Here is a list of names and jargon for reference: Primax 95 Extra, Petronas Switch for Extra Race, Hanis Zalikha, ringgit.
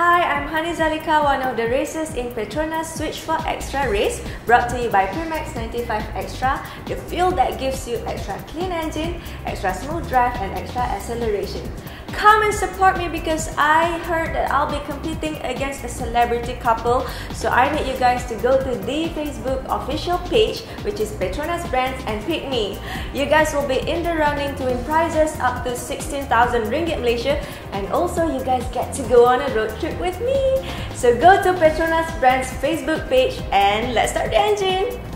Hi, I'm Hanis Zalikha, one of the racers in Petronas Switch for Extra Race, brought to you by Primax 95 Extra, the fuel that gives you extra clean engine, extra smooth drive and extra acceleration. Come and support me because I heard that I'll be competing against a celebrity couple, so I need you guys to go to the Facebook official page, which is Petronas Brands, and pick me. You guys will be in the running to win prizes up to 16,000 ringgit Malaysia, and also you guys get to go on a road trip with me. So go to Petronas Brands Facebook page and let's start the engine.